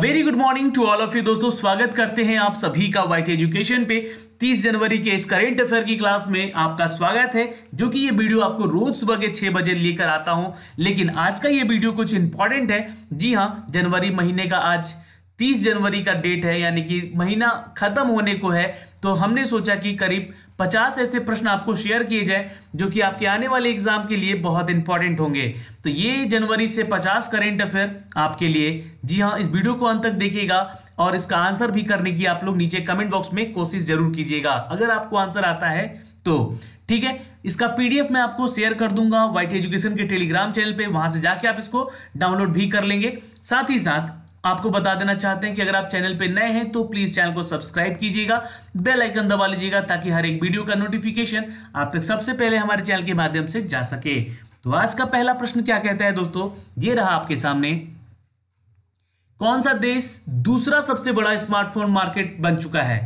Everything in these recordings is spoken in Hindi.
Very good morning to all of you दोस्तों, स्वागत करते हैं आप सभी का वाइट एजुकेशन पे 30 जनवरी के इस करंट अफेयर की क्लास में आपका स्वागत है, जो कि ये वीडियो आपको रोज सुबह के 6 बजे लेकर आता हूं। लेकिन आज का ये वीडियो कुछ इंपॉर्टेंट है। जी हां, जनवरी महीने का आज 30 जनवरी का डेट है, यानी कि महीना खत्म होने को है, तो हमने सोचा कि करीब 50 ऐसे प्रश्न आपको शेयर किए जाए जो कि आपके आने वाले एग्जाम के लिए बहुत इंपॉर्टेंट होंगे। तो ये जनवरी से 50 करंट अफेयर आपके लिए। जी हाँ, इस वीडियो को अंत तक देखिएगा और इसका आंसर भी करने की आप लोग नीचे कमेंट बॉक्स में कोशिश जरूर कीजिएगा, अगर आपको आंसर आता है तो ठीक है। इसका पीडीएफ मैं आपको शेयर कर दूंगा वाइट एजुकेशन के टेलीग्राम चैनल पर, वहां से जाके आप इसको डाउनलोड भी कर लेंगे। साथ ही साथ आपको बता देना चाहते हैं कि अगर आप चैनल पे नए हैं तो प्लीज चैनल को सब्सक्राइब कीजिएगा, बेल आइकन दबा लीजिएगा ताकि हर एक वीडियो का नोटिफिकेशन आप तक सबसे पहले हमारे चैनल के माध्यम से जा सके। तो आज का पहला प्रश्न क्या कहता है दोस्तों, ये रहा आपके सामने। कौन सा देश दूसरा सबसे बड़ा स्मार्टफोन मार्केट बन चुका है?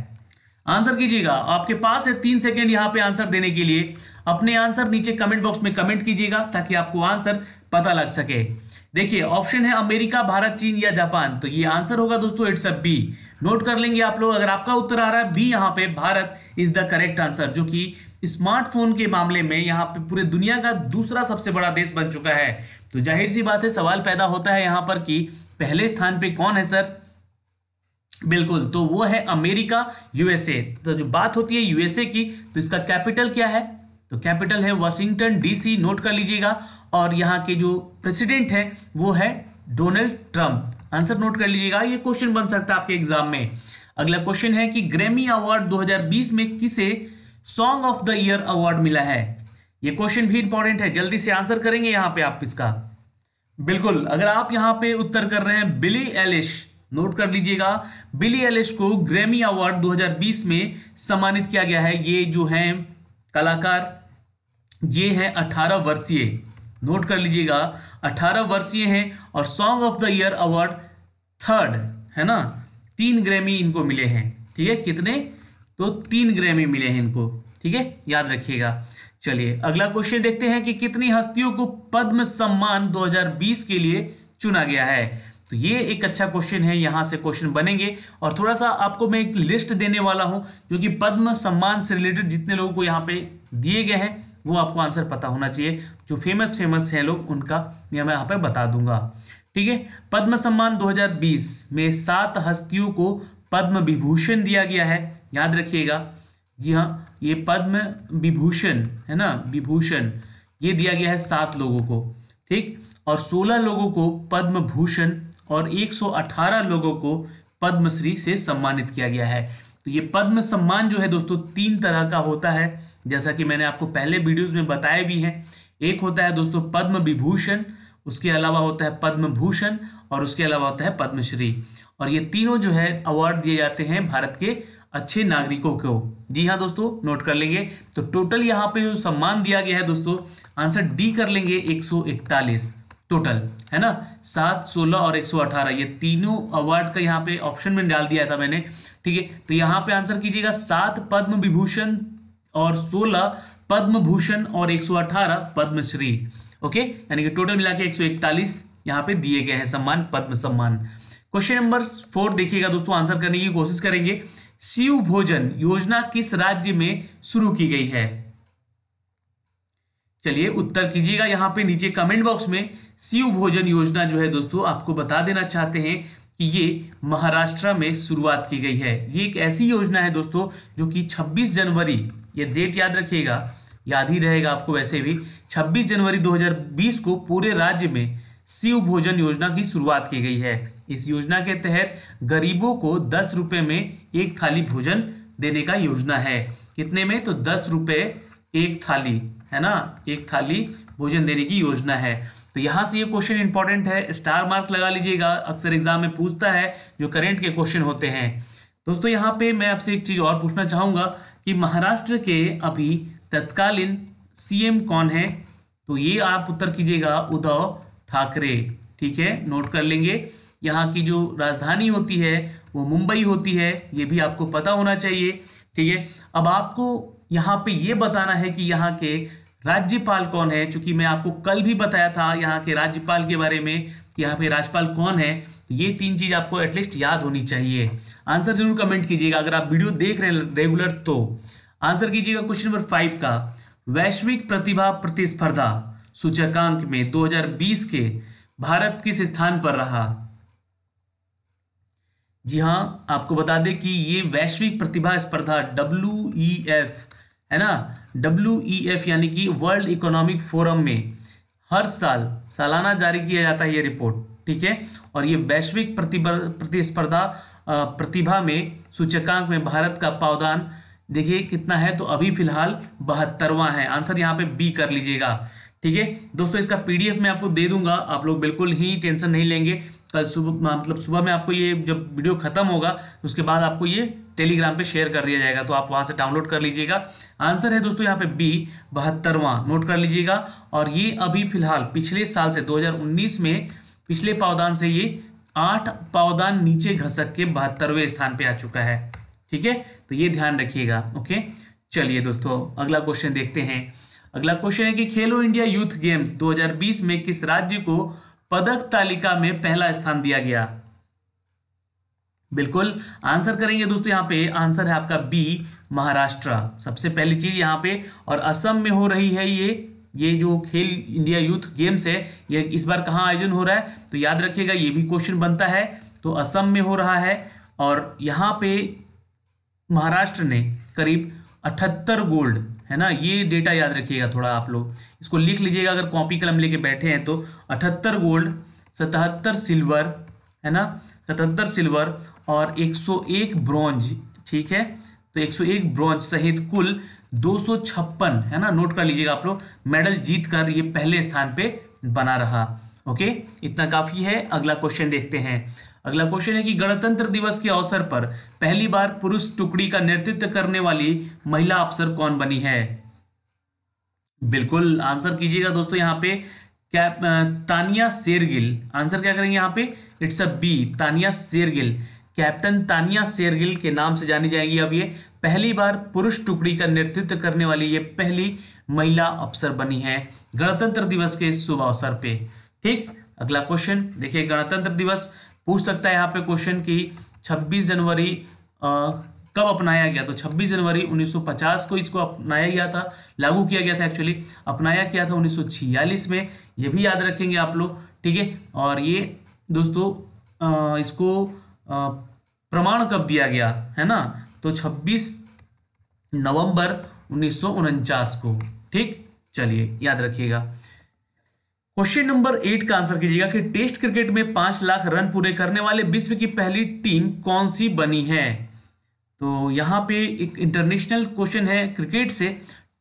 आंसर कीजिएगा, आपके पास है 3 सेकेंड यहाँ पे आंसर देने के लिए। अपने आंसर नीचे कमेंट बॉक्स में कमेंट कीजिएगा ताकि आपको आंसर पता लग सके। देखिए ऑप्शन है अमेरिका, भारत, चीन या जापान। तो ये आंसर होगा दोस्तों इट्स अ बी, नोट कर लेंगे आप लोग। अगर आपका उत्तर आ रहा है बी यहाँ पे, Bharat is the correct answer, जो कि स्मार्टफोन के मामले में यहाँ पे पूरे दुनिया का दूसरा सबसे बड़ा देश बन चुका है। तो जाहिर सी बात है सवाल पैदा होता है यहाँ पर कि पहले स्थान पे कौन है सर। बिल्कुल, तो वो है अमेरिका, यूएसए। तो जो बात होती है यूएसए की, तो इसका कैपिटल क्या है? तो कैपिटल है वाशिंगटन डीसी, नोट कर लीजिएगा। और यहाँ के जो प्रेसिडेंट है वो है डोनाल्ड ट्रंप, आंसर नोट कर लीजिएगा। ये क्वेश्चन बन सकता है आपके एग्जाम में। अगला क्वेश्चन है कि ग्रैमी अवार्ड 2020 में किसे song of the year award मिला है? ये क्वेश्चन भी इंपॉर्टेंट है, जल्दी से आंसर करेंगे यहाँ पे आप इसका। बिल्कुल, अगर आप यहाँ पे उत्तर कर रहे हैं बिली एलिश, नोट कर लीजिएगा, बिली एलिश को ग्रैमी अवार्ड 2020 में सम्मानित किया गया है। ये जो है कलाकार, ये है 18 वर्षीय, नोट कर लीजिएगा, 18 वर्षीय हैं। और song of the year award 3rd है ना, 3 ग्रैमी इनको मिले हैं। ठीक है, कितने? तो 3 ग्रैमी मिले हैं इनको, ठीक है, याद रखिएगा। चलिए अगला क्वेश्चन देखते हैं कि कितनी हस्तियों को पद्म सम्मान 2020 के लिए चुना गया है। तो ये एक अच्छा क्वेश्चन है, यहाँ से क्वेश्चन बनेंगे। और थोड़ा सा आपको मैं एक लिस्ट देने वाला हूँ, जो कि पद्म सम्मान से रिलेटेड जितने लोगों को यहाँ पे दिए गए हैं वो आपको आंसर पता होना चाहिए। जो फेमस हैं लोग, उनका मैं यहाँ पे बता दूंगा, ठीक है। पद्म सम्मान 2020 में 7 हस्तियों को पद्म विभूषण दिया गया है, याद रखिएगा। जी हाँ, ये पद्म विभूषण है ना, विभूषण ये दिया गया है 7 लोगों को, ठीक। और 16 लोगों को पद्म भूषण और 118 लोगों को पद्मश्री से सम्मानित किया गया है। तो ये पद्म सम्मान जो है दोस्तों 3 तरह का होता है, जैसा कि मैंने आपको पहले वीडियोस में बताया भी है। एक होता है दोस्तों पद्म विभूषण, उसके अलावा होता है पद्म भूषण और उसके अलावा होता है पद्मश्री। और ये तीनों जो है अवार्ड दिए जाते हैं भारत के अच्छे नागरिकों को। जी हाँ दोस्तों, नोट कर लेंगे। तो टोटल यहाँ पे जो सम्मान दिया गया है दोस्तों, आंसर डी कर लेंगे, 141 टोटल है ना, 7, 16 और 118, ये तीनों अवार्ड का यहाँ पे ऑप्शन में डाल दिया था मैंने, ठीक है। तो यहाँ पे आंसर कीजिएगा, 7 पद्म विभूषण और 16 पद्म भूषण और 118 पद्मश्री। ओके, यानी कि टोटल मिला के 141 यहाँ पे दिए गए हैं सम्मान, पद्म सम्मान। क्वेश्चन नंबर 4 देखिएगा दोस्तों, आंसर करने की कोशिश करेंगे। शिव भोजन योजना किस राज्य में शुरू की गई है? चलिए उत्तर कीजिएगा यहाँ पे नीचे कमेंट बॉक्स में। शिव भोजन योजना जो है दोस्तों, आपको बता देना चाहते हैं कि ये महाराष्ट्र में शुरुआत की गई है। ये एक ऐसी योजना है दोस्तों जो कि 26 जनवरी, ये डेट याद रखिएगा, याद ही रहेगा आपको वैसे भी। 26 जनवरी 2020 को पूरे राज्य में शिव भोजन योजना की शुरुआत की गई है। इस योजना के तहत गरीबों को 10 रुपये में एक थाली भोजन देने का योजना है। कितने में? तो 10 रुपये एक थाली है ना, एक थाली भोजन देने की योजना है। तो यहाँ से ये क्वेश्चन इंपॉर्टेंट है, स्टार मार्क लगा लीजिएगा, अक्सर एग्जाम में पूछता है जो करंट के क्वेश्चन होते हैं दोस्तों। यहाँ पे मैं आपसे एक चीज़ और पूछना चाहूँगा कि महाराष्ट्र के अभी तत्कालीन सीएम कौन है? तो ये आप उत्तर कीजिएगा, उद्धव ठाकरे, ठीक है, नोट कर लेंगे। यहाँ की जो राजधानी होती है वो मुंबई होती है, ये भी आपको पता होना चाहिए, ठीक है। अब आपको यहाँ पे ये बताना है कि यहाँ के राज्यपाल कौन है, क्योंकि मैं आपको कल भी बताया था यहाँ के राज्यपाल के बारे में, यहाँ पे राज्यपाल कौन है। ये तीन चीज़ आपको एटलीस्ट याद होनी चाहिए। आंसर जरूर कमेंट कीजिएगा अगर आप वीडियो देख रहे हैं रेगुलर तो। आंसर कीजिएगा क्वेश्चन नंबर 5 का, वैश्विक प्रतिभा प्रतिस्पर्धा सूचकांक में 2020 के भारत किस स्थान पर रहा। जी हाँ, आपको बता दें कि ये वैश्विक प्रतिभा स्पर्धा WEF है ना, WEF यानी कि वर्ल्ड इकोनॉमिक फोरम में हर साल सालाना जारी किया जाता है ये रिपोर्ट, ठीक है। और ये वैश्विक प्रतिस्पर्धा प्रतिभा में सूचकांक में भारत का पावदान देखिए कितना है, तो अभी फिलहाल 72वां है। आंसर यहाँ पे बी कर लीजिएगा, ठीक है दोस्तों। इसका PDF मैं आपको दे दूंगा, आप लोग बिल्कुल ही टेंशन नहीं लेंगे। कल सुबह मतलब सुबह में आपको ये जब वीडियो खत्म होगा उसके बाद आपको ये टेलीग्राम पे शेयर कर दिया जाएगा, तो आप वहाँ से डाउनलोड कर लीजिएगा। आंसर है दोस्तों यहाँ पे B 72वां, नोट कर लीजिएगा। और ये अभी फिलहाल पिछले साल से 2019 में पिछले पावदान से ये 8 पावदान नीचे घसक के 72वें स्थान पे आ चुका है, ठीक है, तो ये ध्यान रखिएगा। ओके चलिए दोस्तों अगला क्वेश्चन देखते हैं। अगला क्वेश्चन है कि खेलो इंडिया यूथ गेम्स 2020 में किस राज्य को पदक तालिका में पहला स्थान दिया गया। बिल्कुल आंसर करेंगे दोस्तों यहाँ पे, आंसर है आपका B महाराष्ट्र, सबसे पहली चीज यहाँ पे। और असम में हो रही है ये जो खेल इंडिया यूथ गेम्स है, ये इस बार कहाँ आयोजन हो रहा है तो याद रखिएगा ये भी क्वेश्चन बनता है, तो असम में हो रहा है। और यहाँ पे महाराष्ट्र ने करीब 78 गोल्ड, है ना, ये डेटा याद रखिएगा थोड़ा, आप लोग इसको लिख लीजिएगा अगर कॉपी कलम लेके बैठे हैं तो। 78 गोल्ड, 77 सिल्वर, है ना, 77 सिल्वर और 101 ब्रॉन्ज, ठीक है, तो 101 ब्रॉन्ज सहित कुल 256, है ना, नोट कर लीजिएगा आप लोग, मेडल जीतकर ये पहले स्थान पे बना रहा। ओके इतना काफ़ी है। अगला क्वेश्चन देखते हैं। अगला क्वेश्चन है कि गणतंत्र दिवस के अवसर पर पहली बार पुरुष टुकड़ी का नेतृत्व करने वाली महिला अफसर कौन बनी है। बिल्कुल आंसर कीजिएगा दोस्तों यहाँ पे क्या, तानिया शेरगिल। आंसर क्या करेंगे यहाँ पे, it's a B Tania Shergill. Captain Tania Shergill के नाम से जानी जाएगी अब ये, पहली बार पुरुष टुकड़ी का नेतृत्व करने वाली ये पहली महिला अफसर बनी है गणतंत्र दिवस के शुभ अवसर पे, ठीक। अगला क्वेश्चन देखिए, गणतंत्र दिवस पूछ सकता है यहाँ पे क्वेश्चन कि 26 जनवरी कब अपनाया गया, तो 26 जनवरी 1950 को इसको अपनाया गया था, लागू किया गया था, एक्चुअली अपनाया गया था 1946 में, ये भी याद रखेंगे आप लोग, ठीक है। और ये दोस्तों इसको प्रमाण कब दिया गया है ना, तो 26 नवंबर 1949 को, ठीक, चलिए याद रखिएगा। क्वेश्चन नंबर 8 का आंसर कीजिएगा कि टेस्ट क्रिकेट में 5 लाख रन पूरे करने वाले विश्व की पहली टीम कौन सी बनी है। तो यहाँ पे एक इंटरनेशनल क्वेश्चन है क्रिकेट से,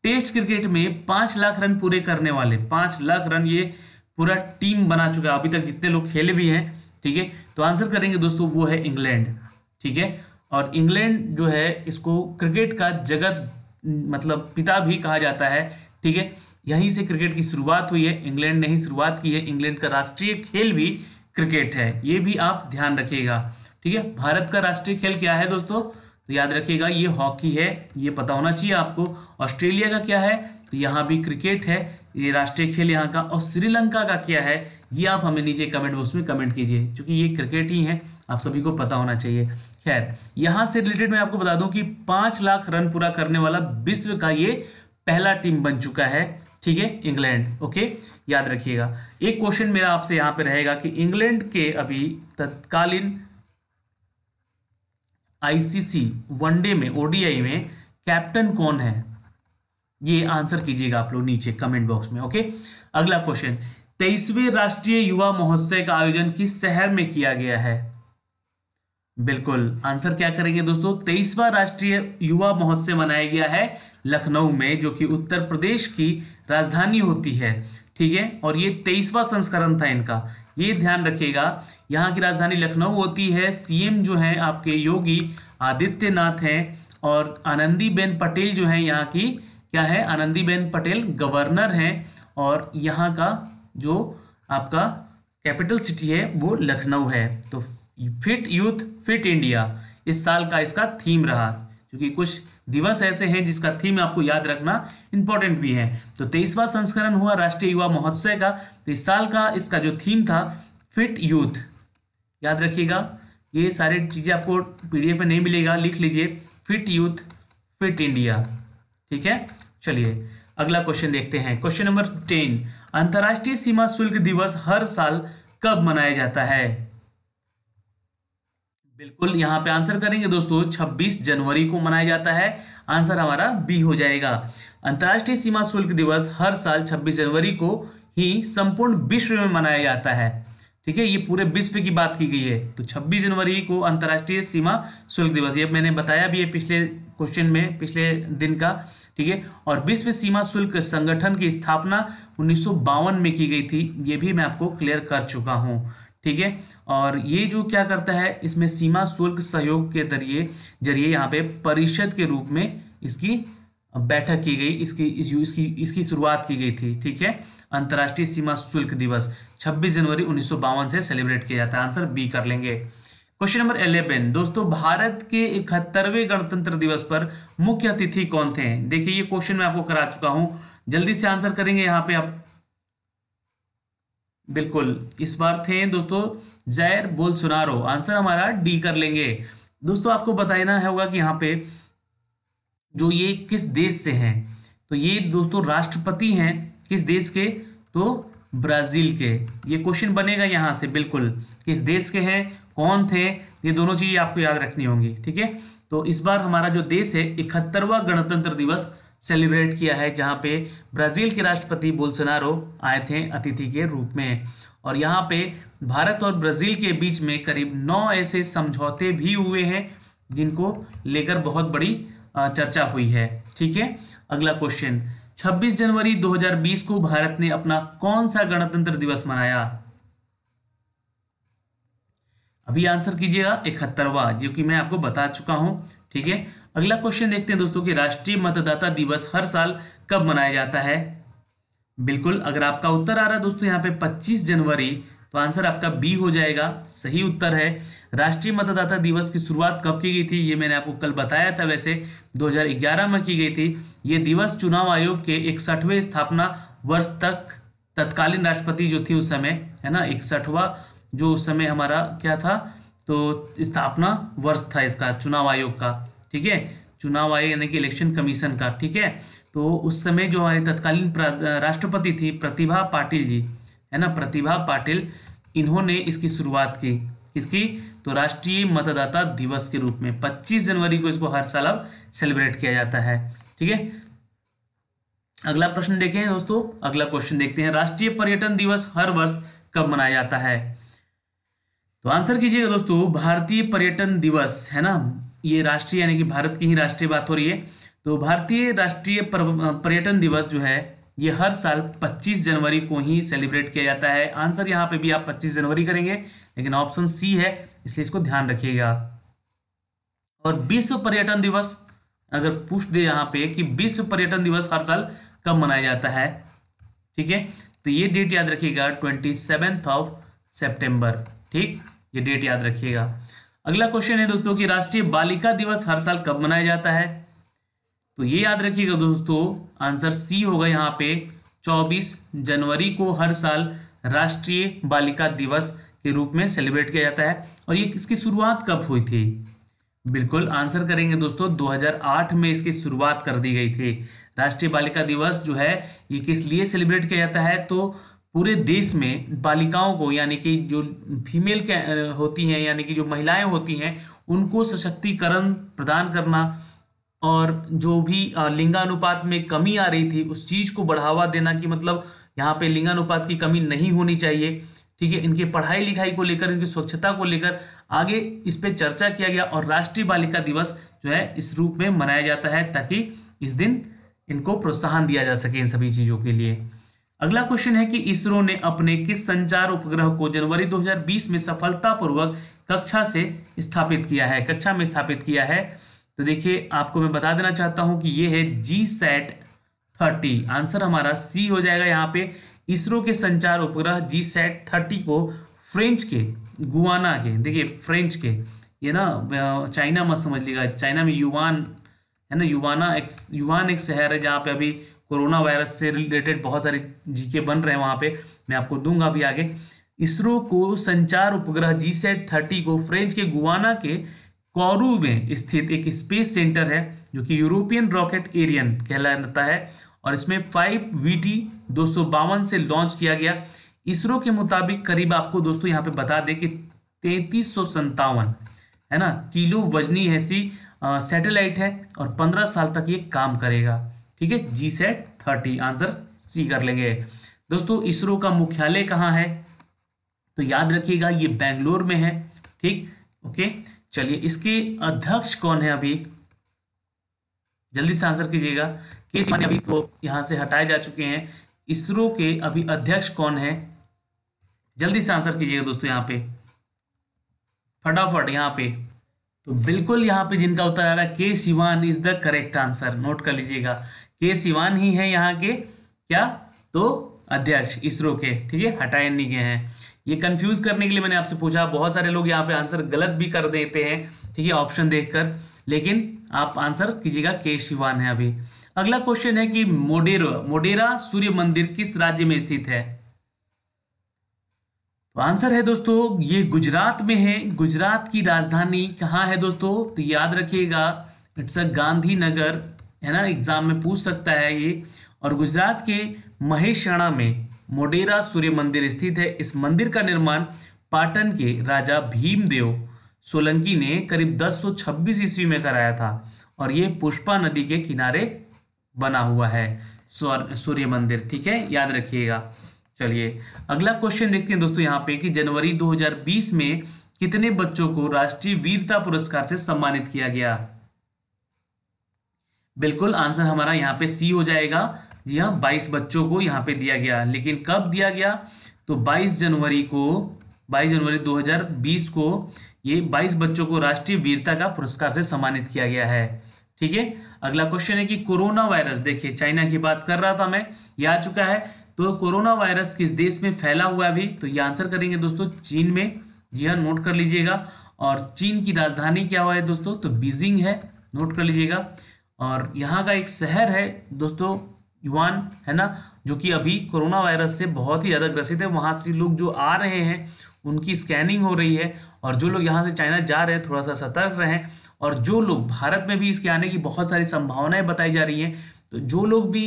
टेस्ट क्रिकेट में 5 लाख रन पूरे करने वाले, 5 लाख रन ये पूरा टीम बना चुका है अभी तक जितने लोग खेले भी हैं, ठीक है, तो आंसर करेंगे दोस्तों वो है इंग्लैंड, ठीक है। और इंग्लैंड जो है इसको क्रिकेट का जगत मतलब पिता भी कहा जाता है, ठीक है, यहीं से क्रिकेट की शुरुआत हुई है, इंग्लैंड ने ही शुरुआत की है, इंग्लैंड का राष्ट्रीय खेल भी क्रिकेट है, ये भी आप ध्यान रखिएगा, ठीक है। भारत का राष्ट्रीय खेल क्या है दोस्तों, तो याद रखिएगा ये हॉकी है, ये पता होना चाहिए आपको। ऑस्ट्रेलिया का क्या है, तो यहाँ भी क्रिकेट है, ये राष्ट्रीय खेल यहाँ का। और श्रीलंका का क्या है, ये आप हमें नीचे कमेंट बॉक्स में कमेंट कीजिए, चूंकि ये क्रिकेट ही है, आप सभी को पता होना चाहिए। खैर यहाँ से रिलेटेड मैं आपको बता दूँ कि 5 लाख रन पूरा करने वाला विश्व का ये पहला टीम बन चुका है, ठीक है, इंग्लैंड। ओके याद रखिएगा। एक क्वेश्चन मेरा आपसे यहाँ पे रहेगा कि इंग्लैंड के अभी तत्कालीन ICC वनडे में ODI में कैप्टन कौन है, ये आंसर कीजिएगा आप लोग नीचे कमेंट बॉक्स में। ओके अगला क्वेश्चन, 23वें राष्ट्रीय युवा महोत्सव का आयोजन किस शहर में किया गया है। बिल्कुल आंसर क्या करेंगे दोस्तों, 23वां राष्ट्रीय युवा महोत्सव मनाया गया है लखनऊ में, जो कि उत्तर प्रदेश की राजधानी होती है, ठीक है। और ये 23वां संस्करण था इनका, ये ध्यान रखिएगा। यहाँ की राजधानी लखनऊ होती है, CM जो हैं आपके योगी आदित्यनाथ हैं, और आनंदीबेन पटेल जो हैं यहाँ की क्या है, आनंदीबेन पटेल गवर्नर हैं, और यहाँ का जो आपका कैपिटल सिटी है वो लखनऊ है। तो फिट यूथ फिट इंडिया इस साल का इसका थीम रहा, क्योंकि कुछ दिवस ऐसे हैं जिसका थीम आपको याद रखना इंपॉर्टेंट भी है। तो 23वां संस्करण हुआ राष्ट्रीय युवा महोत्सव का, तो इस साल का इसका जो थीम था फिट यूथ, याद रखिएगा। ये सारी चीज़ें आपको पीडीएफ में नहीं मिलेगा, लिख लीजिए फिट यूथ फिट इंडिया, ठीक है। चलिए अगला क्वेश्चन देखते हैं, क्वेश्चन नंबर 10, अंतर्राष्ट्रीय सीमा शुल्क दिवस हर साल कब मनाया जाता है? बिल्कुल यहाँ पे आंसर करेंगे दोस्तों, 26 जनवरी को मनाया जाता है, आंसर हमारा बी हो जाएगा। अंतर्राष्ट्रीय सीमा शुल्क दिवस हर साल 26 जनवरी को ही संपूर्ण विश्व में मनाया जाता है, ठीक है। ये पूरे विश्व की बात की गई है, तो 26 जनवरी को अंतर्राष्ट्रीय सीमा शुल्क दिवस, ये मैंने बताया भी है पिछले क्वेश्चन में, पिछले दिन का, ठीक है। और विश्व सीमा शुल्क संगठन की स्थापना 1952 में की गई थी, ये भी मैं आपको क्लियर कर चुका हूँ, ठीक है। और ये जो क्या करता है, इसमें सीमा शुल्क सहयोग के जरिए यहाँ पे परिषद के रूप में इसकी बैठक की गई, इसकी शुरुआत की गई थी, ठीक है। अंतर्राष्ट्रीय सीमा शुल्क दिवस 26 जनवरी 1952 से सेलिब्रेट किया जाता है, आंसर बी कर लेंगे। क्वेश्चन नंबर 11 दोस्तों, भारत के 71वें गणतंत्र दिवस पर मुख्य अतिथि कौन थे? देखिए ये क्वेश्चन मैं आपको करा चुका हूँ, जल्दी से आंसर करेंगे यहाँ पे आप। बिल्कुल इस बार थे दोस्तों जैर बोल्सोनारो, आंसर हमारा डी कर लेंगे। दोस्तों आपको बताना होगा कि यहाँ पे जो ये किस देश से हैं, तो ये दोस्तों राष्ट्रपति हैं किस देश के, तो ब्राजील के। ये क्वेश्चन बनेगा यहाँ से, बिल्कुल किस देश के हैं, कौन थे, ये दोनों चीज़ें आपको याद रखनी होंगी, ठीक है। तो इस बार हमारा जो देश है 71वां गणतंत्र दिवस सेलिब्रेट किया है, जहाँ पे ब्राज़ील के राष्ट्रपति बोल्सोनारो आए थे अतिथि के रूप में। और यहाँ पे भारत और ब्राज़ील के बीच में करीब 9 ऐसे समझौते भी हुए हैं जिनको लेकर बहुत बड़ी चर्चा हुई है, ठीक है। अगला क्वेश्चन, 26 जनवरी 2020 को भारत ने अपना कौन सा गणतंत्र दिवस मनाया? अभी आंसर कीजिएगा 71वां, जो कि मैं आपको बता चुका हूँ, ठीक है। अगला क्वेश्चन देखते हैं दोस्तों कि राष्ट्रीय मतदाता दिवस हर साल कब मनाया जाता है? बिल्कुल अगर आपका उत्तर आ रहा है दोस्तों यहाँ पे 25 जनवरी, तो आंसर आपका बी हो जाएगा, सही उत्तर है। राष्ट्रीय मतदाता दिवस की शुरुआत कब की गई थी, ये मैंने आपको कल बताया था, वैसे 2011 में की गई थी। ये दिवस चुनाव आयोग के 61वें स्थापना वर्ष तक, तत्कालीन राष्ट्रपति जो थी उस समय, है ना, 61वां जो उस समय हमारा क्या था, तो स्थापना वर्ष था इसका, चुनाव आयोग का, ठीक है, चुनाव आयोग यानी कि इलेक्शन कमीशन का, ठीक है। तो उस समय जो हमारे तत्कालीन राष्ट्रपति थी प्रतिभा पाटिल जी, है ना, प्रतिभा पाटिल, इन्होंने इसकी शुरुआत की, इसकी तो राष्ट्रीय मतदाता दिवस के रूप में 25 जनवरी को इसको हर साल अब सेलिब्रेट किया जाता है, ठीक है। अगला प्रश्न देखें दोस्तों, अगला क्वेश्चन देखते हैं, राष्ट्रीय पर्यटन दिवस हर वर्ष कब मनाया जाता है? तो आंसर कीजिएगा दोस्तों, भारतीय पर्यटन दिवस, है ना, ये राष्ट्रीय यानी कि भारत की ही राष्ट्रीय बात हो रही है, तो भारतीय राष्ट्रीय पर्यटन दिवस जो है ये हर साल 25 जनवरी को ही सेलिब्रेट किया जाता है। आंसर यहाँ पे भी आप 25 जनवरी करेंगे, लेकिन ऑप्शन सी है, इसलिए इसको ध्यान रखिएगा। और विश्व पर्यटन दिवस अगर पूछ दे यहाँ पे कि विश्व पर्यटन दिवस हर साल कब मनाया जाता है, ठीक है, तो ये डेट याद रखिएगा 27 सितंबर, ठीक, ये डेट याद रखिएगा। अगला क्वेश्चन है दोस्तों कि राष्ट्रीय बालिका दिवस हर साल कब मनाया जाता है? तो ये याद रखिएगा दोस्तों, आंसर सी होगा यहाँ पे 24 जनवरी को हर साल राष्ट्रीय बालिका दिवस के रूप में सेलिब्रेट किया जाता है। और ये इसकी शुरुआत कब हुई थी? बिल्कुल आंसर करेंगे दोस्तों, 2008 में इसकी शुरुआत कर दी गई थी। राष्ट्रीय बालिका दिवस जो है ये किस लिए सेलिब्रेट किया जाता है, तो पूरे देश में बालिकाओं को यानी कि जो फीमेल होती हैं, यानी कि जो महिलाएं होती हैं, उनको सशक्तिकरण प्रदान करना, और जो भी लिंगानुपात में कमी आ रही थी उस चीज़ को बढ़ावा देना, कि मतलब यहाँ पे लिंगानुपात की कमी नहीं होनी चाहिए, ठीक है। इनके पढ़ाई लिखाई को लेकर, इनकी स्वच्छता को लेकर आगे इस पर चर्चा किया गया, और राष्ट्रीय बालिका दिवस जो है इस रूप में मनाया जाता है, ताकि इस दिन इनको प्रोत्साहन दिया जा सके इन सभी चीज़ों के लिए। अगला क्वेश्चन है कि इसरो ने अपने किस संचार उपग्रह को जनवरी 2020 में सफलतापूर्वक कक्षा में स्थापित किया है? तो देखिए आपको मैं बता देना चाहता हूं कि ये है GSAT-30, आंसर हमारा सी हो जाएगा यहाँ पे। इसरो के संचार उपग्रह GSAT-30 को फ्रेंच के गुआना के, देखिए फ्रेंच के, ये ना चाइना मत समझ लीजिएगा, चाइना में युवान है ना, युवान एक शहर है जहाँ पे अभी कोरोना वायरस से रिलेटेड बहुत सारे जीके बन रहे हैं, वहाँ पे मैं आपको दूंगा भी आगे। इसरो को संचार उपग्रह GSAT-30 को फ्रेंच के गुआना के कौरू में स्थित एक स्पेस सेंटर है जो कि यूरोपियन रॉकेट एरियन कहलाता है और इसमें 5VT-252 से लॉन्च किया गया। इसरो के मुताबिक करीब आपको दोस्तों यहाँ पे बता दें कि 3357 है ना किलो वजनी ऐसी सैटेलाइट है और 15 साल तक ये काम करेगा। ठीक है, GSAT-30 आंसर सी कर लेंगे। दोस्तों इसरो का मुख्यालय कहाँ है तो याद रखिएगा ये बेंगलोर में है। ठीक, ओके चलिए, इसके अध्यक्ष कौन है अभी जल्दी से आंसर कीजिएगा। के सिवन अभी वो यहाँ से हटाए जा चुके हैं। इसरो के अभी अध्यक्ष कौन है जल्दी से आंसर कीजिएगा दोस्तों यहाँ पे फटाफट यहाँ पे। तो बिल्कुल यहाँ पे जिनका उत्तर आ रहा है के Siwan is the correct answer, note कर लीजिएगा के सिवान ही है यहाँ के क्या तो अध्यक्ष इसरो के। ठीक है, हटाए नहीं गए हैं। ये कंफ्यूज करने के लिए मैंने आपसे पूछा, बहुत सारे लोग यहाँ पे आंसर गलत भी कर देते हैं ठीक है ऑप्शन देखकर, लेकिन आप आंसर कीजिएगा के सिवान है अभी। अगला क्वेश्चन है कि मोडेरा सूर्य मंदिर किस राज्य में स्थित है तो आंसर है दोस्तों ये गुजरात में है। गुजरात की राजधानी कहाँ है दोस्तों तो याद रखिएगा इट्स अ गांधीनगर है ना, एग्जाम में पूछ सकता है ये। और गुजरात के महेशाणा में मोडेरा सूर्य मंदिर स्थित है। इस मंदिर का निर्माण पाटन के राजा भीमदेव सोलंकी ने करीब 1026 ईस्वी में कराया था और ये पुष्पा नदी के किनारे बना हुआ है सूर्य मंदिर। ठीक है, याद रखिएगा। चलिए अगला क्वेश्चन देखते हैं दोस्तों यहाँ पे कि जनवरी 2020 में कितने बच्चों को राष्ट्रीय वीरता पुरस्कार से सम्मानित किया गया। बिल्कुल आंसर हमारा यहाँ पे सी हो जाएगा। जी हाँ, 22 बच्चों को यहाँ पे दिया गया, लेकिन कब दिया गया तो 22 जनवरी 2020 को ये 22 बच्चों को राष्ट्रीय वीरता का पुरस्कार से सम्मानित किया गया है। ठीक है, अगला क्वेश्चन है कि कोरोना वायरस, देखिए चाइना की बात कर रहा था मैं, ये आ चुका है। तो कोरोना वायरस किस देश में फैला हुआ है अभी तो ये आंसर करेंगे दोस्तों चीन में। जी हाँ, नोट कर लीजिएगा। और चीन की राजधानी क्या हुआ है दोस्तों तो बीजिंग है, नोट कर लीजिएगा। और यहाँ का एक शहर है दोस्तों युआन है ना, जो कि अभी कोरोना वायरस से बहुत ही ज़्यादा ग्रसित है। वहाँ से लोग जो आ रहे हैं उनकी स्कैनिंग हो रही है और जो लोग यहाँ से चाइना जा रहे हैं थोड़ा सा सतर्क रहें। और जो लोग भारत में भी इसके आने की बहुत सारी संभावनाएं बताई जा रही हैं, तो जो लोग भी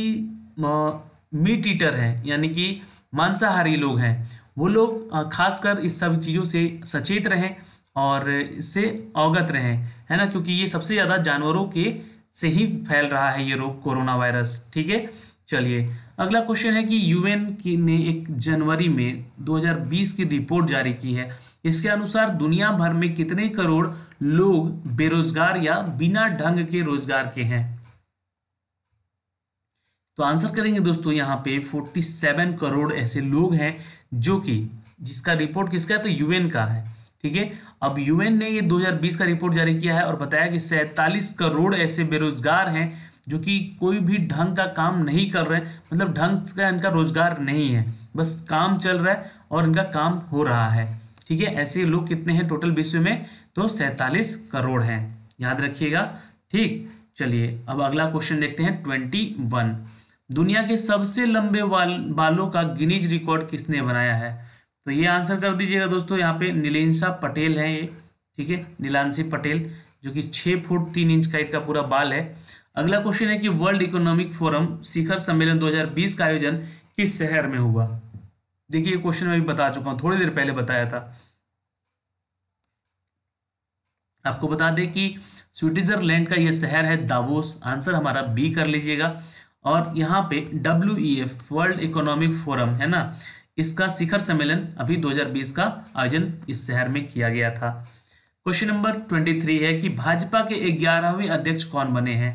मीट ईटर हैं यानी कि मांसाहारी लोग हैं वो लोग खासकर इस सब चीज़ों से सचेत रहें और इससे अवगत रहें है ना, क्योंकि ये सबसे ज़्यादा जानवरों के से ही फैल रहा है ये रोग कोरोना वायरस। ठीक है, चलिए अगला क्वेश्चन है कि यूएन ने 1 जनवरी 2020 की रिपोर्ट जारी की है। इसके अनुसार दुनिया भर में कितने करोड़ लोग बेरोजगार या बिना ढंग के रोजगार के हैं तो आंसर करेंगे दोस्तों यहाँ पे 47 करोड़ ऐसे लोग हैं जो कि जिसका रिपोर्ट किसका है तो यूएन का है। ठीक है, अब यूएन ने ये 2020 का रिपोर्ट जारी किया है और बताया कि 47 करोड़ ऐसे बेरोजगार हैं जो कि कोई भी ढंग का काम नहीं कर रहे हैं, मतलब ढंग का इनका रोजगार नहीं है, बस काम चल रहा है और इनका काम हो रहा है। ठीक है, ऐसे लोग कितने हैं टोटल विश्व में तो 47 करोड़ हैं, याद रखिएगा। ठीक, चलिए अब अगला क्वेश्चन देखते हैं 21। दुनिया के सबसे लंबे बालों का गिनीज रिकॉर्ड किसने बनाया है तो ये आंसर कर दीजिएगा दोस्तों यहाँ पे नीलांशे पटेल हैं ये। ठीक है, नीलांशे पटेल जो कि 6 फुट 3 इंच का इनका पूरा बाल है। अगला क्वेश्चन है कि वर्ल्ड इकोनॉमिक फोरम शिखर सम्मेलन 2020 का आयोजन किस शहर में हुआ। देखिए क्वेश्चन मैं भी बता चुका हूँ, थोड़ी देर पहले बताया था। आपको बता दें कि स्विट्जरलैंड का यह शहर है दावोस, आंसर हमारा बी कर लीजिएगा। और यहाँ पे WEF वर्ल्ड इकोनॉमिक फोरम है ना, इसका शिखर सम्मेलन अभी 2020 का आयोजन इस शहर में किया गया था। क्वेश्चन नंबर 23 है कि भाजपा के 11वें अध्यक्ष कौन बने हैं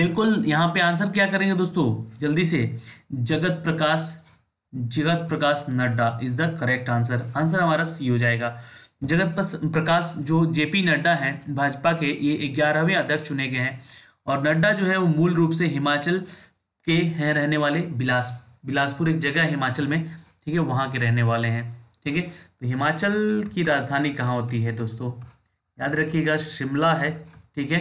बिल्कुल यहाँ पे आंसर क्या करेंगे दोस्तों जल्दी से Jagat Prakash Nadda is the correct answer, answer हमारा सी हो जाएगा। जगत प्रकाश जो जेपी नड्डा हैं भाजपा के, ये 11वें अध्यक्ष चुने गए हैं। और नड्डा जो है वो मूल रूप से हिमाचल के हैं रहने वाले, बिलासपुर एक जगह हिमाचल में, ठीक है वहाँ के रहने वाले हैं। ठीक है, तो हिमाचल की राजधानी कहाँ होती है दोस्तों याद रखिएगा शिमला है। ठीक है,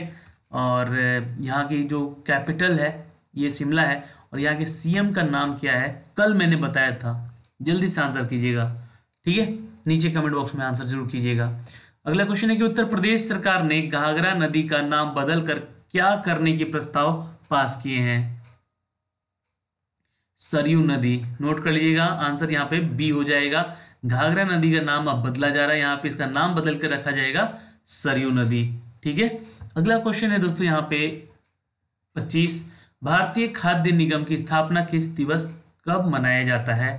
और यहाँ की जो कैपिटल है ये शिमला है। और यहाँ के सीएम का नाम क्या है, कल मैंने बताया था, जल्दी से आंसर कीजिएगा, ठीक है, नीचे कमेंट बॉक्स में आंसर जरूर कीजिएगा। अगला क्वेश्चन है कि उत्तर प्रदेश सरकार ने घाघरा नदी का नाम बदलकर क्या करने के प्रस्ताव पास किए हैं, सरयू नदी, नोट कर लीजिएगा, आंसर यहाँ पे बी हो जाएगा। घाघरा नदी का नाम अब बदला जा रहा है, यहाँ पे इसका नाम बदल कर रखा जाएगा सरयू नदी, ठीक है। अगला क्वेश्चन है दोस्तों यहाँ पे 25, भारतीय खाद्य निगम की स्थापना किस दिवस कब मनाया जाता है,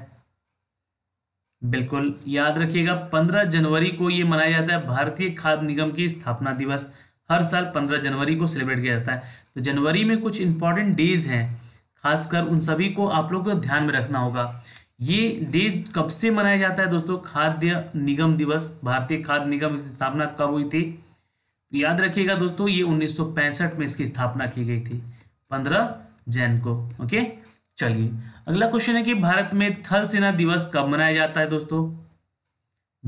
बिल्कुल याद रखिएगा 15 जनवरी को ये मनाया जाता है, भारतीय खाद्य निगम की स्थापना दिवस हर साल 15 जनवरी को सेलिब्रेट किया जाता है। तो जनवरी में कुछ इंपॉर्टेंट डेज हैं, खासकर उन सभी को आप लोग को ध्यान में रखना होगा। ये डेज कब से मनाया जाता है दोस्तों, खाद्य निगम दिवस, भारतीय खाद्य निगम की स्थापना कब हुई थी, याद रखिएगा दोस्तों ये 1965 में इसकी स्थापना की गई थी 15 जन को, ओके। चलिए अगला क्वेश्चन है कि भारत में थल सेना दिवस कब मनाया जाता है दोस्तों,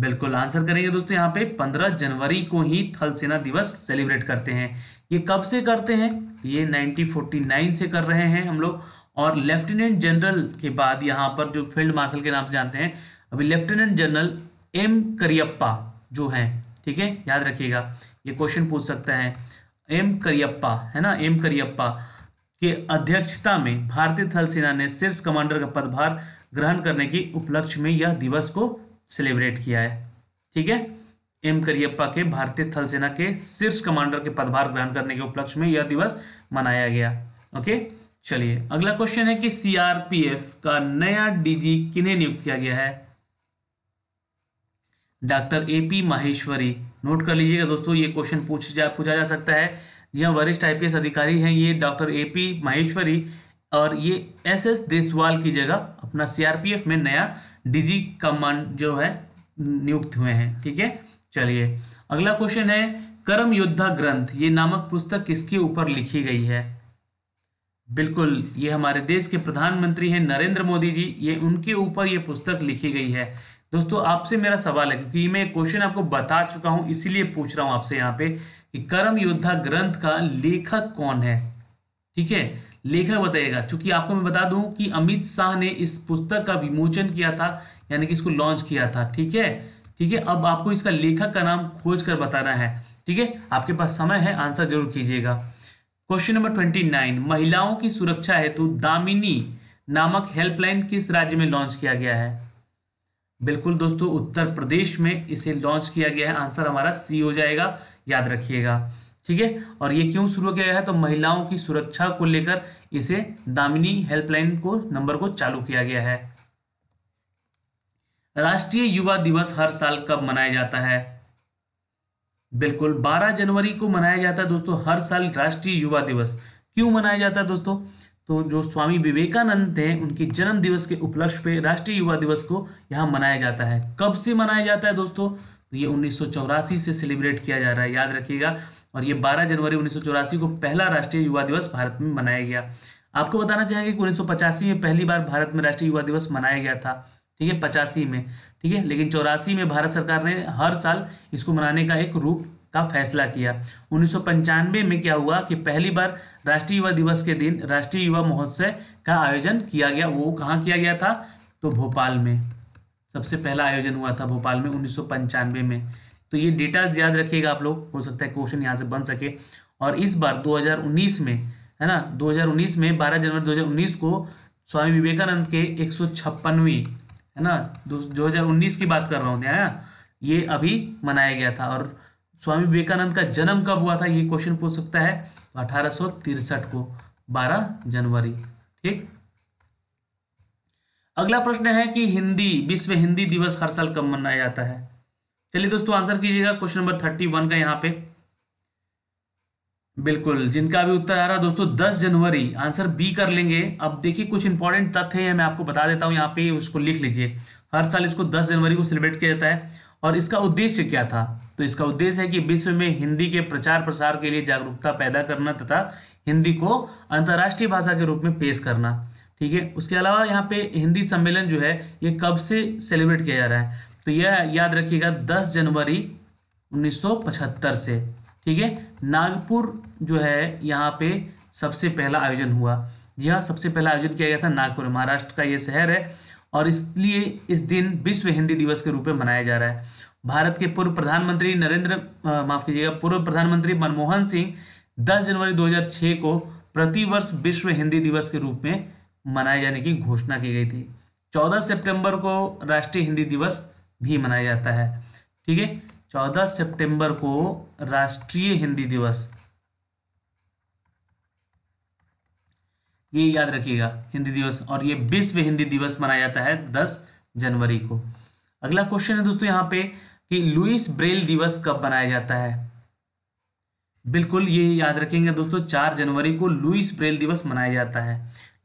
बिल्कुल आंसर करेंगे दोस्तों यहाँ पे 15 जनवरी को ही थल सेना दिवस सेलिब्रेट करते हैं। ये कब से करते हैं, ये 1949 से कर रहे हैं हम लोग। और लेफ्टिनेंट जनरल के बाद यहाँ पर जो फील्ड मार्शल के नाम से जानते हैं, अभी लेफ्टिनेंट जनरल एम करियप्पा जो है, ठीक है, याद रखिएगा ये क्वेश्चन पूछ सकता है, एम करियप्पा है ना, एम करियप्पा के अध्यक्षता में भारतीय थल सेना ने शीर्ष कमांडर का पदभार ग्रहण करने के उपलक्ष्य में यह दिवस को सेलिब्रेट किया है, ठीक है। एम करियप्पा के भारतीय थल सेना के शीर्ष कमांडर के पदभार ग्रहण करने के उपलक्ष्य में यह दिवस मनाया गया, ओके। चलिए अगला क्वेश्चन है कि सीआरपीएफ का नया डीजी किन्हें नियुक्त किया गया है, डॉक्टर एपी माहेश्वरी, नोट कर लीजिएगा दोस्तों ये क्वेश्चन पूछा जा सकता है। जी हाँ, वरिष्ठ आईपीएस अधिकारी हैं ये डॉक्टर एपी माहेश्वरी, और ये एसएस देशवाल की जगह अपना सीआरपीएफ में नया डीजी कमांड जो है नियुक्त हुए हैं, ठीक है। चलिए अगला क्वेश्चन है कर्म योद्धा ग्रंथ ये नामक पुस्तक किसके ऊपर लिखी गई है, बिल्कुल ये हमारे देश के प्रधानमंत्री हैं नरेंद्र मोदी जी, ये उनके ऊपर ये पुस्तक लिखी गई है। दोस्तों आपसे मेरा सवाल है, क्योंकि मैं क्वेश्चन आपको बता चुका हूं इसीलिए पूछ रहा हूं आपसे यहाँ पे कि कर्म योद्धा ग्रंथ का लेखक कौन है, ठीक है, लेखक बताइएगा। चूंकि आपको मैं बता दूं कि अमित शाह ने इस पुस्तक का विमोचन किया था, यानी कि इसको लॉन्च किया था, ठीक है, ठीक है। अब आपको इसका लेखक का नाम खोज कर बताना है, ठीक है, आपके पास समय है, आंसर जरूर कीजिएगा। क्वेश्चन नंबर 29, महिलाओं की सुरक्षा हेतु दामिनी नामक हेल्पलाइन किस राज्य में लॉन्च किया गया है, बिल्कुल दोस्तों उत्तर प्रदेश में इसे लॉन्च किया गया है, आंसर हमारा सी हो जाएगा, याद रखिएगा, ठीक है। और ये क्यों शुरू किया गया है, तो महिलाओं की सुरक्षा को लेकर इसे दामिनी हेल्पलाइन को नंबर को चालू किया गया है। राष्ट्रीय युवा दिवस हर साल कब मनाया जाता है, बिल्कुल 12 जनवरी को मनाया जाता है दोस्तों हर साल राष्ट्रीय युवा दिवस। क्यों मनाया जाता है दोस्तों, तो जो स्वामी विवेकानंद थे उनके जन्म दिवस के उपलक्ष्य पे राष्ट्रीय युवा दिवस को यहाँ मनाया जाता है। कब से मनाया जाता है दोस्तों, तो ये 1984 से सेलिब्रेट किया जा रहा है, याद रखिएगा। और ये 12 जनवरी 1984 को पहला राष्ट्रीय युवा दिवस भारत में मनाया गया। आपको बताना चाहेंगे कि 1985 में पहली बार भारत में राष्ट्रीय युवा दिवस मनाया गया था, ठीक है, 85 में, ठीक है, लेकिन 84 में भारत सरकार ने हर साल इसको मनाने का एक रूप का फैसला किया। 1995 में क्या हुआ कि पहली बार राष्ट्रीय युवा दिवस के दिन राष्ट्रीय युवा महोत्सव का आयोजन किया गया। वो कहाँ किया गया था, तो भोपाल में सबसे पहला आयोजन हुआ था, भोपाल में 1995 में। तो ये डिटेल्स याद रखिएगा आप लोग, हो सकता है क्वेश्चन यहाँ से बन सके। और इस बार 2019 में है ना, 2019 में 12 जनवरी 2019 को स्वामी विवेकानंद के 156वीं है ना, 2019 की बात कर रहा हूँ ना, ये अभी मनाया गया था। और स्वामी विवेकानंद का जन्म कब हुआ था, ये क्वेश्चन पूछ सकता है, 1863 को 12 जनवरी, ठीक। अगला प्रश्न है कि विश्व हिंदी दिवस हर साल कब मनाया जाता है। चलिए दोस्तों आंसर कीजिएगा क्वेश्चन नंबर 31 का यहाँ पे, बिल्कुल जिनका भी उत्तर आ रहा दोस्तों 10 जनवरी आंसर बी कर लेंगे। अब देखिए कुछ इंपॉर्टेंट तथ्य है, मैं आपको बता देता हूँ यहाँ पे, उसको लिख लीजिए। हर साल इसको 10 जनवरी को सेलिब्रेट किया जाता है। और इसका उद्देश्य क्या था, तो इसका उद्देश्य है कि विश्व में हिंदी के प्रचार प्रसार के लिए जागरूकता पैदा करना तथा हिंदी को अंतर्राष्ट्रीय भाषा के रूप में पेश करना, ठीक है। उसके अलावा यहाँ पे हिंदी सम्मेलन जो है ये कब से सेलिब्रेट किया जा रहा है, तो यह याद रखिएगा 10 जनवरी 1975 से, ठीक है। नागपुर जो है यहाँ पे सबसे पहला आयोजन हुआ, यह सबसे पहला आयोजन किया गया था नागपुर, महाराष्ट्र का ये शहर है, और इसलिए इस दिन विश्व हिंदी दिवस के रूप में मनाया जा रहा है। भारत के पूर्व प्रधानमंत्री पूर्व प्रधानमंत्री मनमोहन सिंह 10 जनवरी 2006 को प्रतिवर्ष विश्व हिंदी दिवस के रूप में मनाए जाने की घोषणा की गई थी। 14 सितंबर को राष्ट्रीय हिंदी दिवस भी मनाया जाता है, ठीक है। 14 सितंबर को राष्ट्रीय हिंदी दिवस, ये याद रखिएगा, हिंदी दिवस, और ये विश्व हिंदी दिवस मनाया जाता है 10 जनवरी को। अगला क्वेश्चन है दोस्तों यहाँ पे कि लुईस ब्रेल दिवस कब मनाया जाता है। बिल्कुल ये याद रखेंगे दोस्तों, 4 जनवरी को लुईस ब्रेल दिवस मनाया जाता है।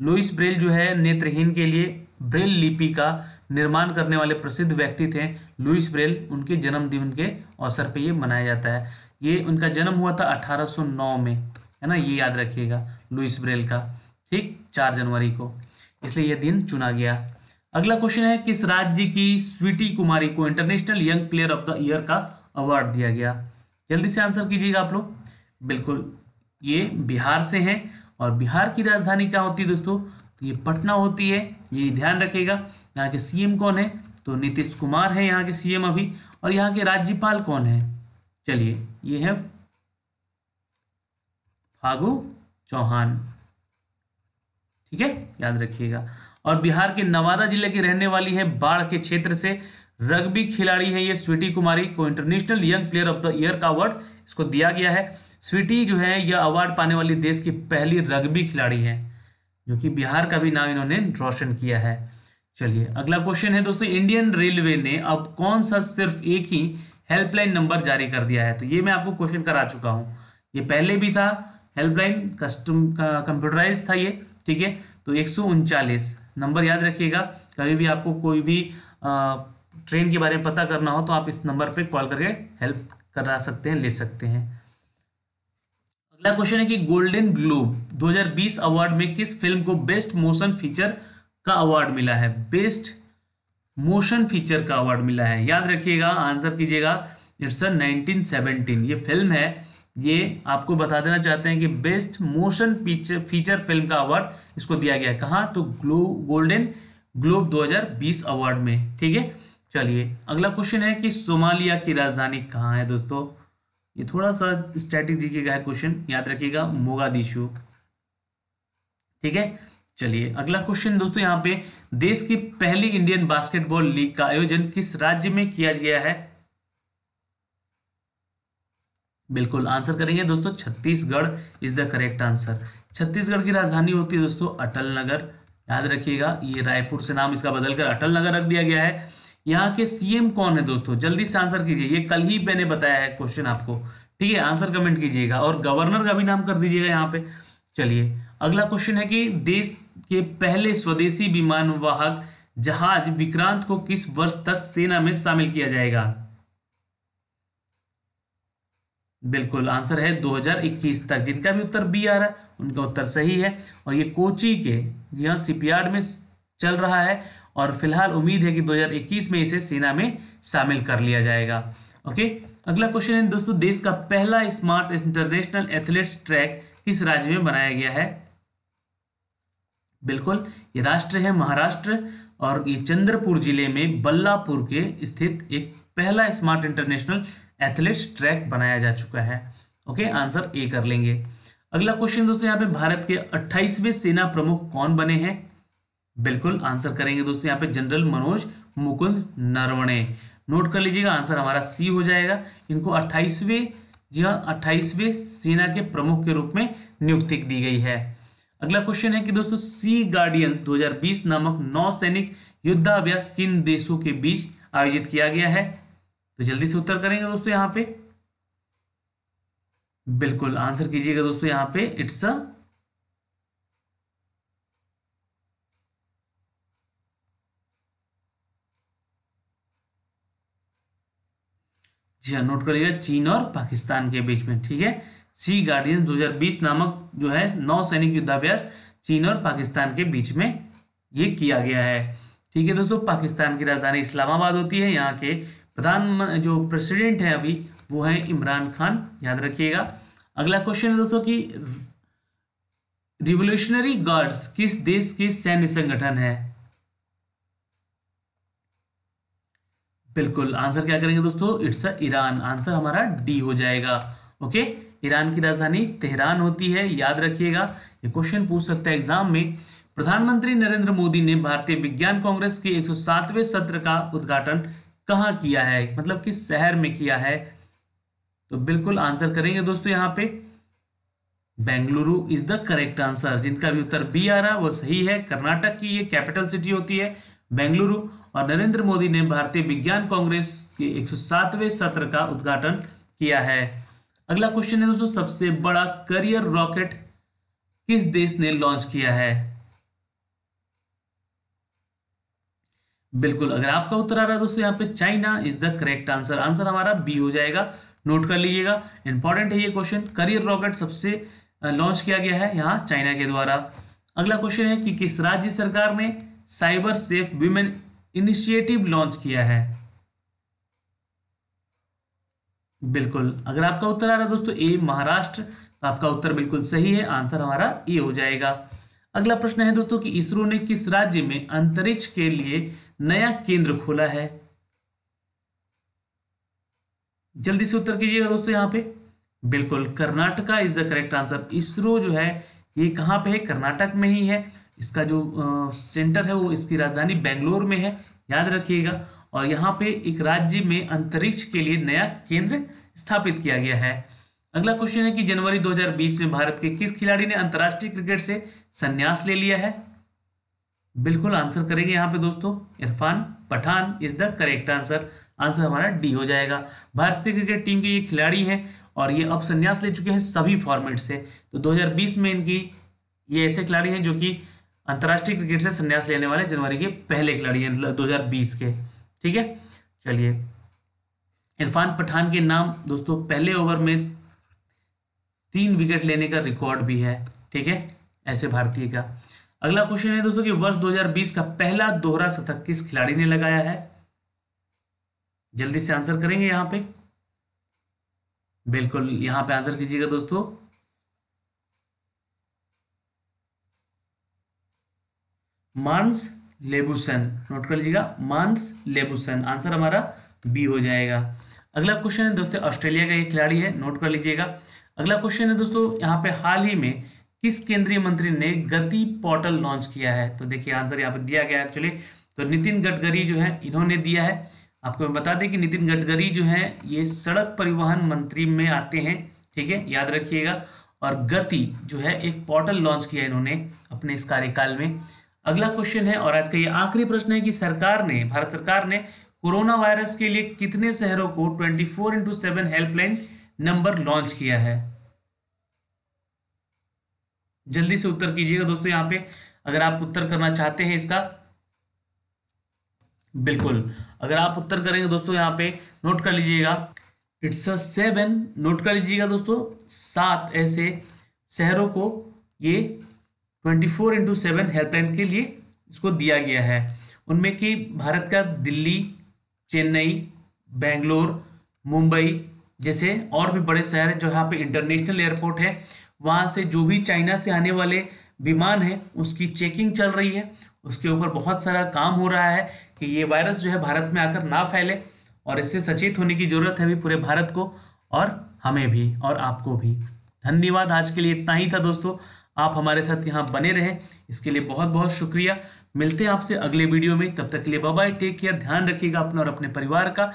लुईस ब्रेल जो है नेत्रहीन के लिए ब्रेल लिपि का निर्माण करने वाले प्रसिद्ध व्यक्ति थे। लुईस ब्रेल, उनके जन्मदिन के अवसर पे ये मनाया जाता है। ये उनका जन्म हुआ था 1809 में, है ना, ये याद रखिएगा लुईस ब्रेल का, ठीक, 4 जनवरी को, इसलिए यह दिन चुना गया। अगला क्वेश्चन है किस राज्य की स्वीटी कुमारी को international young player of the year का अवार्ड दिया गया। जल्दी से आंसर कीजिएगा आप लोग। बिल्कुल ये बिहार से हैं, और बिहार की राजधानी क्या होती है दोस्तों, तो ये पटना होती है, ये ध्यान रखिएगा। यहाँ के सीएम कौन है, तो नीतीश कुमार है यहाँ के सीएम अभी, और यहाँ के राज्यपाल कौन है, चलिए ये है फागू चौहान, ठीक है, याद रखिएगा। और बिहार के नवादा जिले की रहने वाली है, बाढ़ के क्षेत्र से, रग्बी खिलाड़ी है ये स्वीटी कुमारी को international young player of the year का अवार्ड इसको दिया गया है। स्वीटी जो है यह अवार्ड पाने वाली देश की पहली रग्बी खिलाड़ी है, जो कि बिहार का भी नाम इन्होंने रोशन किया है। चलिए अगला क्वेश्चन है दोस्तों, इंडियन रेलवे ने अब कौन सा सिर्फ एक ही हेल्पलाइन नंबर जारी कर दिया है। तो ये मैं आपको क्वेश्चन करा चुका हूँ, ये पहले भी था, हेल्पलाइन कस्टम कंप्यूटराइज था ये, ठीक है। तो 139 नंबर याद रखिएगा, कभी भी आपको कोई भी ट्रेन के बारे में पता करना हो तो आप इस नंबर पे कॉल करके हेल्प करा सकते हैं, ले सकते हैं। अगला क्वेश्चन है कि गोल्डन ग्लोब 2020 अवार्ड में किस फिल्म को बेस्ट मोशन फीचर का अवार्ड मिला है। बेस्ट मोशन फीचर का अवार्ड मिला है, याद रखिएगा, आंसर कीजिएगा, इट्स 1917 ये फिल्म है। ये आपको बता देना चाहते हैं कि बेस्ट मोशन फीचर फिल्म का अवार्ड इसको दिया गया है, कहाँ, तो गोल्डन ग्लोब 2020 अवार्ड में, ठीक है। चलिए अगला क्वेश्चन है कि सोमालिया की राजधानी कहाँ है दोस्तों। ये थोड़ा सा स्ट्रेटेजी का है क्वेश्चन, याद रखिएगा, मोगादिशु, ठीक है। चलिए अगला क्वेश्चन दोस्तों यहाँ पे, देश की पहली इंडियन बास्केटबॉल लीग का आयोजन किस राज्य में किया गया है। बिल्कुल आंसर करेंगे दोस्तों, Chhattisgarh is the correct answer. Chhattisgarh की राजधानी होती है दोस्तों अटल नगर, याद रखिएगा। ये रायपुर से नाम इसका बदलकर अटल नगर रख दिया गया है। यहाँ के सीएम कौन है दोस्तों, जल्दी से आंसर कीजिए, ये कल ही मैंने बताया है क्वेश्चन आपको, ठीक है, आंसर कमेंट कीजिएगा, और गवर्नर का भी नाम कर दीजिएगा यहाँ पे। चलिए अगला क्वेश्चन है कि देश के पहले स्वदेशी विमान वाहक जहाज विक्रांत को किस वर्ष तक सेना में शामिल किया जाएगा। बिल्कुल आंसर है 2021 तक। जिनका भी उत्तर बी आ रहा है उनका उत्तर सही है, और ये कोची के यहाँ शिपयार्ड में चल रहा है, और फिलहाल उम्मीद है कि 2021 में इसे सेना में शामिल कर लिया जाएगा। ओके, अगला क्वेश्चन है दोस्तों, देश का पहला स्मार्ट इंटरनेशनल एथलेट्स ट्रैक किस राज्य में बनाया गया है। बिल्कुल ये राष्ट्र है महाराष्ट्र, और ये चंद्रपुर जिले में बल्लापुर के स्थित एक पहला स्मार्ट इंटरनेशनल एथलेट्स ट्रैक बनाया जा चुका है। ओके, आंसर ए कर लेंगे। अगला क्वेश्चन दोस्तों यहाँ पे, भारत के 28वें सेना प्रमुख कौन बने हैं। बिल्कुल आंसर करेंगे दोस्तों यहाँ पे, जनरल मनोज मुकुंद नरवणे, नोट कर लीजिएगा, आंसर हमारा सी हो जाएगा। इनको 28वें सेना के प्रमुख के रूप में नियुक्ति दी गई है। अगला क्वेश्चन है कि दोस्तों, सी गार्डियंस 2020 नामक नौसैनिक युद्धाभ्यास किन देशों के बीच आयोजित किया गया है। तो जल्दी से उत्तर करेंगे दोस्तों यहाँ पे। बिल्कुल आंसर कीजिएगा दोस्तों यहाँ पे, इट्स जी, नोट कर लीजिएगा, चीन और पाकिस्तान के बीच में, ठीक है। सी गार्डियंस 2020 नामक जो है नौसैनिक युद्धाभ्यास चीन और पाकिस्तान के बीच में ये किया गया है, ठीक है दोस्तों। पाकिस्तान की राजधानी इस्लामाबाद होती है। यहाँ के प्रधान जो प्रेसिडेंट है अभी वो है इमरान खान, याद रखिएगा। अगला क्वेश्चन है दोस्तों कि रिवोल्यूशनरी गार्ड्स किस देश के सैन्य संगठन है? बिल्कुल आंसर क्या करेंगे दोस्तों, इट्स ईरान, आंसर हमारा डी हो जाएगा। ओके, ईरान की राजधानी तेहरान होती है, याद रखिएगा, ये क्वेश्चन पूछ सकता है एग्जाम में। प्रधानमंत्री नरेंद्र मोदी ने भारतीय विज्ञान कांग्रेस के 107वें सत्र का उद्घाटन कहाँ किया है, मतलब किस शहर में किया है? तो बिल्कुल आंसर करेंगे दोस्तों यहाँ पे Bengaluru is the correct answer, जिनका भी उत्तर बी आ रहा वो सही है। कर्नाटक की ये कैपिटल सिटी होती है बेंगलुरु, और नरेंद्र मोदी ने भारतीय विज्ञान कांग्रेस के 107वें सत्र का उद्घाटन किया है। अगला क्वेश्चन है दोस्तों, सबसे बड़ा करियर रॉकेट किस देश ने लॉन्च किया है? बिल्कुल अगर आपका उत्तर आ रहा है दोस्तों यहाँ पे China is the correct answer, answer हमारा बी हो जाएगा, नोट कर लीजिएगा, इंपॉर्टेंट है ये क्वेश्चन। करियर रॉकेट सबसे लॉन्च किया गया है यहाँ चाइना के द्वारा। अगला क्वेश्चन है कि किस राज्य सरकार ने cyber safe women initiative launch किया है? बिल्कुल अगर आपका उत्तर आ रहा है दोस्तों ए महाराष्ट्र, तो आपका उत्तर बिल्कुल सही है, आंसर हमारा ए हो जाएगा। अगला प्रश्न है दोस्तों कि इसरो ने किस राज्य में अंतरिक्ष के लिए नया केंद्र खोला है? जल्दी से उत्तर कीजिएगा दोस्तों यहाँ पे, बिल्कुल Karnataka is the correct answer. ISRO जो है ये कहाँ पे है? कर्नाटक में ही है, इसका जो सेंटर है वो इसकी राजधानी बेंगलोर में है, याद रखिएगा। और यहाँ पे एक राज्य में अंतरिक्ष के लिए नया केंद्र स्थापित किया गया है। अगला क्वेश्चन है कि जनवरी 2020 में भारत के किस खिलाड़ी ने अंतर्राष्ट्रीय क्रिकेट से संन्यास ले लिया है? बिल्कुल आंसर करेंगे यहाँ पे दोस्तों Irfan Pathan is the correct answer, answer हमारा डी हो जाएगा। भारतीय क्रिकेट टीम के ये खिलाड़ी हैं और ये अब संन्यास ले चुके हैं सभी फॉर्मेट से, तो 2020 में इनकी ये ऐसे खिलाड़ी हैं जो कि अंतर्राष्ट्रीय क्रिकेट से संन्यास लेने वाले जनवरी के पहले खिलाड़ी हैं 2020 के, ठीक है। चलिए, इरफान पठान के नाम दोस्तों पहले ओवर में 3 विकेट लेने का रिकॉर्ड भी है, ठीक है, ऐसे भारतीय का। अगला क्वेश्चन है दोस्तों कि वर्ष 2020 का पहला दोहरा शतक किस खिलाड़ी ने लगाया है? जल्दी से आंसर करेंगे यहाँ पे, बिल्कुल यहाँ पे आंसर कीजिएगा दोस्तों, मानस लेबुसन, नोट कर लीजिएगा, मानस लेबुसन, आंसर हमारा बी हो जाएगा। अगला क्वेश्चन है दोस्तों, ऑस्ट्रेलिया का ये खिलाड़ी है, नोट कर लीजिएगा। अगला क्वेश्चन है दोस्तों यहाँ पे, हाल ही में किस केंद्रीय मंत्री ने गति पोर्टल लॉन्च किया है? तो देखिए आंसर यहाँ पे दिया गया एक्चुअली, तो नितिन गडकरी जो है इन्होंने दिया है। आपको बता दें कि नितिन गडकरी जो है ये सड़क परिवहन मंत्री में आते हैं, ठीक है, याद रखिएगा। और गति जो है एक पोर्टल लॉन्च किया इन्होंने अपने इस कार्यकाल में। अगला क्वेश्चन है और आज का ये आखिरी प्रश्न है कि सरकार ने, भारत सरकार ने कोरोना वायरस के लिए कितने शहरों को 24/7 हेल्पलाइन नंबर लॉन्च किया है? जल्दी से उत्तर कीजिएगा दोस्तों यहाँ पे, अगर आप उत्तर करना चाहते हैं इसका। बिल्कुल अगर आप उत्तर करेंगे दोस्तों यहाँ पे, नोट कर लीजिएगा, इट्स 7, नोट कर लीजिएगा दोस्तों, 7 ऐसे शहरों को ये 24/7 हेल्पलाइन के लिए इसको दिया गया है। उनमें कि भारत का दिल्ली, चेन्नई, बेंगलोर, मुंबई जैसे और भी बड़े शहर हैं, जो यहाँ पे इंटरनेशनल एयरपोर्ट है, वहाँ से जो भी चाइना से आने वाले विमान हैं उसकी चेकिंग चल रही है, उसके ऊपर बहुत सारा काम हो रहा है कि ये वायरस जो है भारत में आकर ना फैले, और इससे सचेत होने की ज़रूरत है भी पूरे भारत को, और हमें भी, और आपको भी। धन्यवाद, आज के लिए इतना ही था दोस्तों, आप हमारे साथ यहाँ बने रहें, इसके लिए बहुत बहुत शुक्रिया। मिलते हैं आपसे अगले वीडियो में, तब तक के लिए बाय बाय, टेक केयर, ध्यान रखिएगा अपना और अपने परिवार का।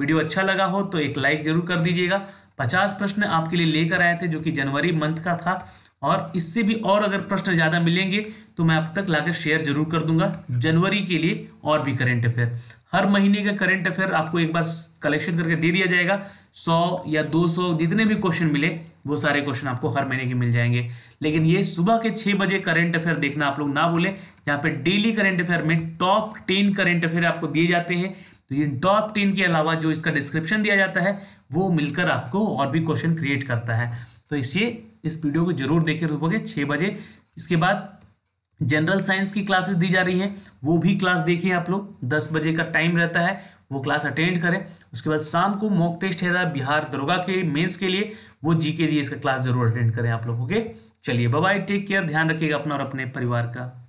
वीडियो अच्छा लगा हो तो एक लाइक जरूर कर दीजिएगा। 50 प्रश्न आपके लिए लेकर आए थे जो कि जनवरी मंथ का था, और इससे भी और अगर प्रश्न ज़्यादा मिलेंगे तो मैं आप तक लाकर शेयर जरूर कर दूंगा जनवरी के लिए। और भी करंट अफेयर, हर महीने का करंट अफेयर आपको एक बार कलेक्शन करके दे दिया जाएगा, 100 या 200 जितने भी क्वेश्चन मिले वो सारे क्वेश्चन आपको हर महीने के मिल जाएंगे। लेकिन ये सुबह के 6 बजे करंट अफेयर देखना आप लोग ना भूलें, जहाँ पे डेली करंट अफेयर में टॉप 10 करंट अफेयर आपको दिए जाते हैं। तो इन टॉप 10 के अलावा जो इसका डिस्क्रिप्शन दिया जाता है वो मिलकर आपको और भी क्वेश्चन क्रिएट करता है, तो इसलिए इस वीडियो को जरूर देखिए सुबह के 6 बजे। इसके बाद जनरल साइंस की क्लासेस दी जा रही हैं, वो भी क्लास देखिए आप लोग, 10 बजे का टाइम रहता है, वो क्लास अटेंड करें। उसके बाद शाम को मॉक टेस्ट है बिहार दरोगा के मेंस के लिए, वो जीके जीएस का क्लास जरूर अटेंड करें आप लोगों के। चलिए बाय बाय, टेक केयर, ध्यान रखिएगा अपना और अपने परिवार का।